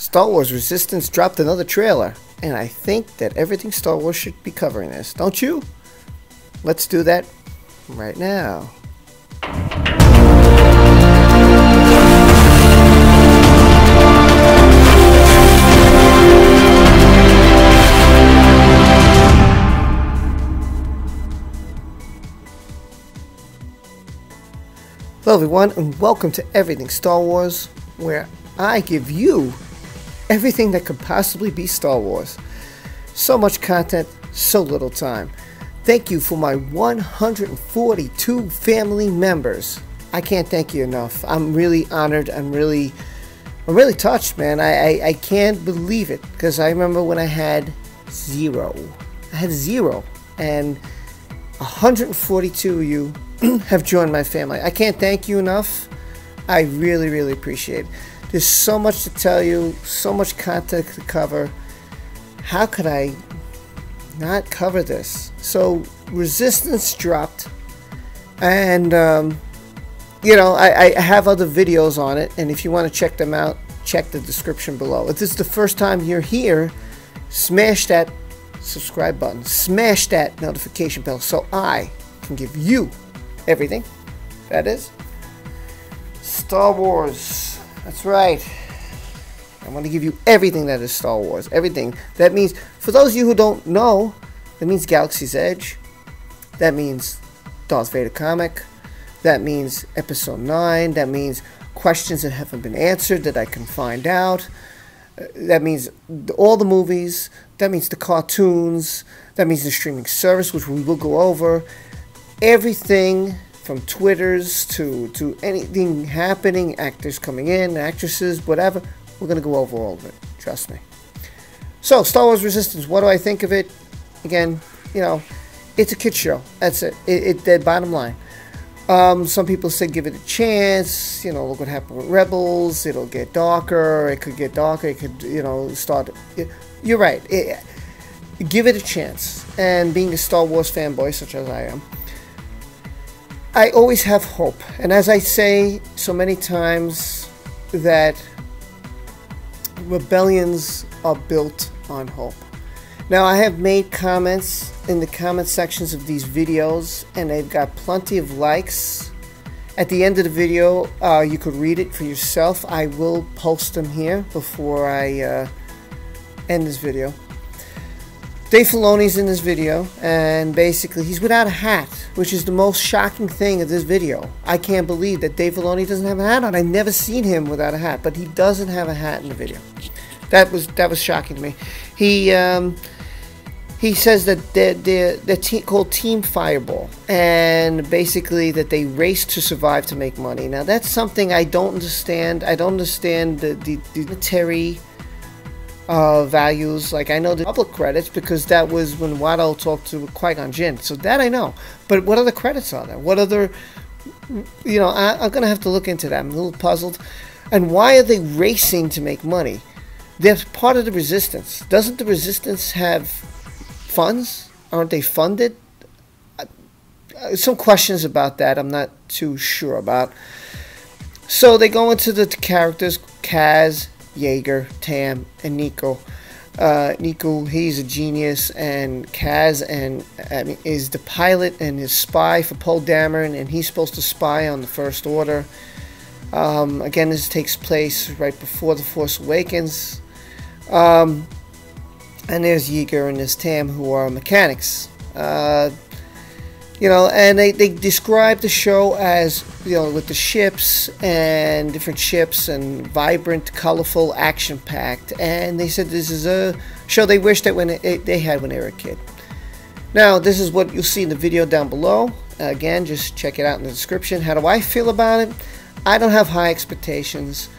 Star Wars Resistance dropped another trailer, and I think that Everything Star Wars should be covering this, don't you? Let's do that right now. Hello everyone, and welcome to Everything Star Wars, where I give you everything that could possibly be Star Wars. So much content, so little time. Thank you for my 142 family members. I can't thank you enough. I'm really honored. I'm really touched, man. I can't believe it, because I remember when I had zero. And 142 of you have joined my family. I can't thank you enough. I really appreciate it. There's so much to tell you, so much content to cover. How could I not cover this? So Resistance dropped, and you know, I have other videos on it, and if you want to check them out, check the description below. If this is the first time you're here, smash that subscribe button, smash that notification bell, so I can give you everything that is Star Wars. That's right, I want to give you everything that is Star Wars. Everything. That means, for those of you who don't know, that means Galaxy's Edge, that means Darth Vader comic, that means Episode 9, that means questions that haven't been answered that I can find out, that means all the movies, that means the cartoons, that means the streaming service, which we will go over. Everything from Twitters to anything happening, actors coming in, actresses, whatever. We're going to go over all of it. Trust me. So, Star Wars Resistance, what do I think of it? Again, you know, it's a kid's show. That's it. That bottom line. Some people said give it a chance. You know, look what happened with Rebels. It'll get darker. It could get darker. It could, you know, start. You're right. Give it a chance. And being a Star Wars fanboy, such as I am, I always have hope. And as I say so many times, that rebellions are built on hope. Now, I have made comments in the comment sections of these videos, and they've got plenty of likes. At the end of the video, you could read it for yourself. I will post them here before I end this video. Dave Filoni's in this video, and basically he's without a hat, which is the most shocking thing of this video. I can't believe that Dave Filoni doesn't have a hat on. I've never seen him without a hat, but he doesn't have a hat in the video. That was shocking to me. He says that they're called Team Fireball, and basically that they race to survive to make money. Now, that's something I don't understand. I don't understand the military values. Like, I know the public credits, because that was when Watto talked to Qui-Gon Jinn, so that I know. But what other credits are there? What other, you know, I'm gonna have to look into that. I'm a little puzzled. And why are they racing to make money? They're part of the Resistance. Doesn't the Resistance have funds? Aren't they funded? Some questions about that I'm not too sure about. So they go into the characters, Kaz, Jaeger, Tam, and Nico. Nico, he's a genius, and Kaz is the pilot and his spy for Poe Dameron, and he's supposed to spy on the First Order. Again, this takes place right before The Force Awakens. And there's Jaeger and there's Tam, who are mechanics. You know, and they describe the show as, you know, with the ships and different ships and vibrant, colorful, action-packed. And they said this is a show they wish that they had when they were a kid. Now, this is what you'll see in the video down below. Again, just check it out in the description. How do I feel about it? I don't have high expectations.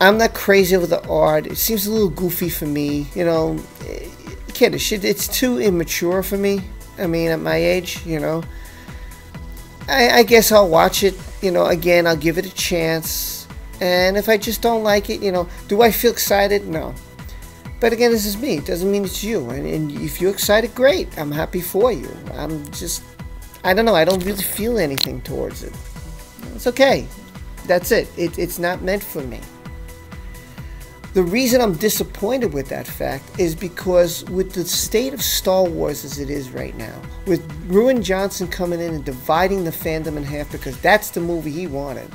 I'm not crazy over the art. It seems a little goofy for me. You know, kiddish. It's too immature for me. I mean, at my age, you know, I guess I'll watch it, you know, again, I'll give it a chance, and if I just don't like it, you know, do I feel excited? No. But again, this is me, it doesn't mean it's you, and if you're excited, great, I'm happy for you. I'm just, I don't know, I don't really feel anything towards it. It's okay, that's it, it's not meant for me. The reason I'm disappointed with that fact is because with the state of Star Wars as it is right now, with Rian Johnson coming in and dividing the fandom in half because that's the movie he wanted,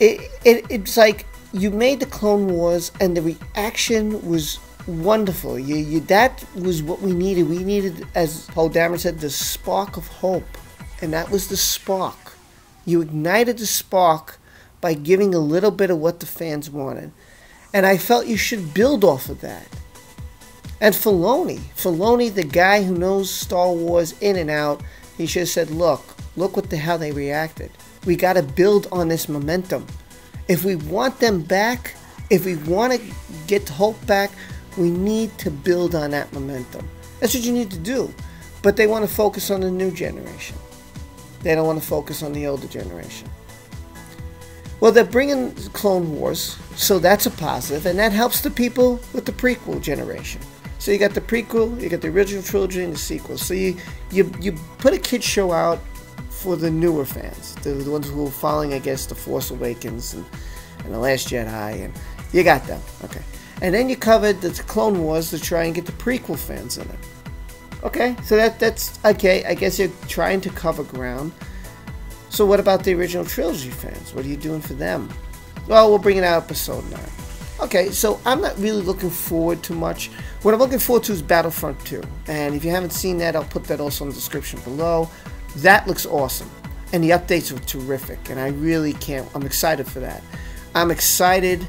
it's like you made the Clone Wars and the reaction was wonderful. That was what we needed. We needed, as Poe Dameron said, the spark of hope. And that was the spark. You ignited the spark by giving a little bit of what the fans wanted. And I felt you should build off of that. And Filoni, the guy who knows Star Wars in and out, he should have said, look what the hell they reacted. We got to build on this momentum. If we want them back, if we want to get hope back, we need to build on that momentum. That's what you need to do. But they want to focus on the new generation. They don't want to focus on the older generation. Well, they're bringing Clone Wars, so that's a positive, and that helps the people with the prequel generation. So you got the prequel, you got the original trilogy, and the sequel. So you put a kid show out for the newer fans, the ones who are following, I guess, The Force Awakens and The Last Jedi, and you got them. Okay. And then you covered the Clone Wars to try and get the prequel fans in it. Okay, so that's okay. I guess you're trying to cover ground. So what about the original trilogy fans? What are you doing for them? Well, we'll bring it out Episode 9. Okay, so I'm not really looking forward to much. What I'm looking forward to is Battlefront 2. And if you haven't seen that, I'll put that also in the description below. That looks awesome. And the updates are terrific. And I really can't. I'm excited for that. I'm excited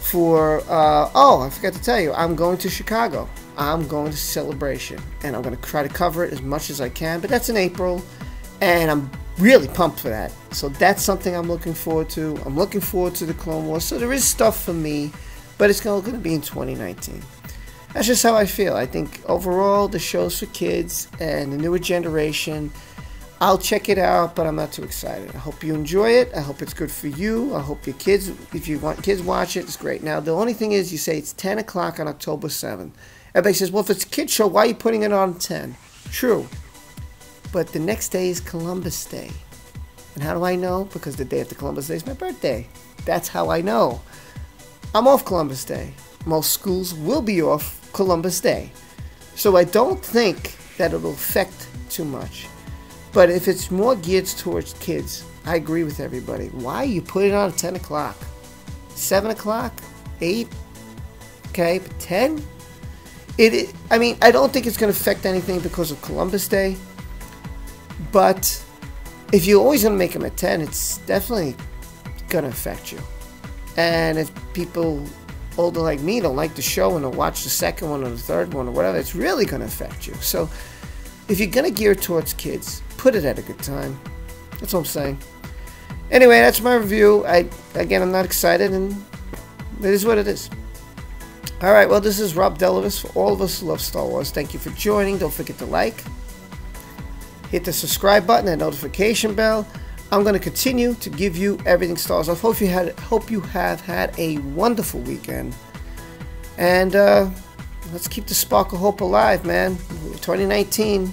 for... I forgot to tell you. I'm going to Chicago. I'm going to Celebration. And I'm going to try to cover it as much as I can. But that's in April. And I'm really pumped for that. So that's something I'm looking forward to. I'm looking forward to the Clone Wars. So there is stuff for me, but it's going to be in 2019. That's just how I feel. I think overall the show's for kids and the newer generation. I'll check it out, but I'm not too excited. I hope you enjoy it. I hope it's good for you. I hope your kids, if you want kids, watch it. It's great. Now, the only thing is you say it's 10 o'clock on October 7th. Everybody says, well, if it's a kid show, why are you putting it on 10? True. But the next day is Columbus Day. And how do I know? Because the day after Columbus Day is my birthday. That's how I know. I'm off Columbus Day. Most schools will be off Columbus Day. So I don't think that it'll affect too much. But if it's more geared towards kids, I agree with everybody. Why you put it on at 10 o'clock? 7 o'clock? 8? Okay, but 10? I mean, I don't think it's going to affect anything because of Columbus Day. But if you're always going to make them at 10, it's definitely going to affect you. And if people older like me don't like the show and don't watch the second one or the third one or whatever, it's really going to affect you. So if you're going to gear towards kids, put it at a good time. That's what I'm saying. Anyway, that's my review. Again, I'm not excited, and it is what it is. All right, well, this is Rob Delavis for all of us who love Star Wars. Thank you for joining. Don't forget to like. Hit the subscribe button and notification bell. I'm going to continue to give you everything Star Wars. I hope you have had a wonderful weekend. And let's keep the spark of hope alive, man. 2019,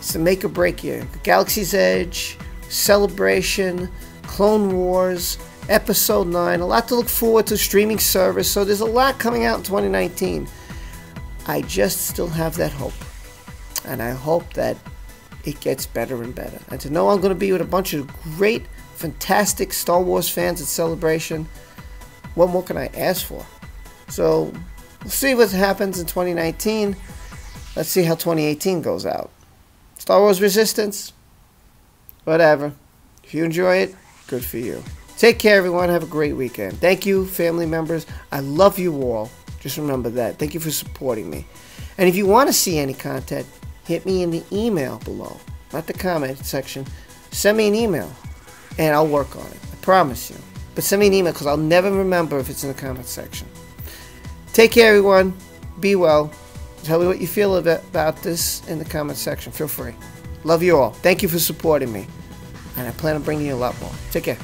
it's the make or break year. Galaxy's Edge, Celebration, Clone Wars, Episode 9. A lot to look forward to, streaming service. So there's a lot coming out in 2019. I just still have that hope. And I hope that it gets better and better. And to know I'm going to be with a bunch of great, fantastic Star Wars fans at Celebration, what more can I ask for? So we'll see what happens in 2019. Let's see how 2018 goes out. Star Wars Resistance, whatever. If you enjoy it, good for you. Take care, everyone. Have a great weekend. Thank you, family members. I love you all. Just remember that. Thank you for supporting me. And if you want to see any content, hit me in the email below, not the comment section. Send me an email, and I'll work on it. I promise you. But send me an email, because I'll never remember if it's in the comment section. Take care, everyone. Be well. Tell me what you feel about this in the comment section. Feel free. Love you all. Thank you for supporting me. And I plan on bringing you a lot more. Take care.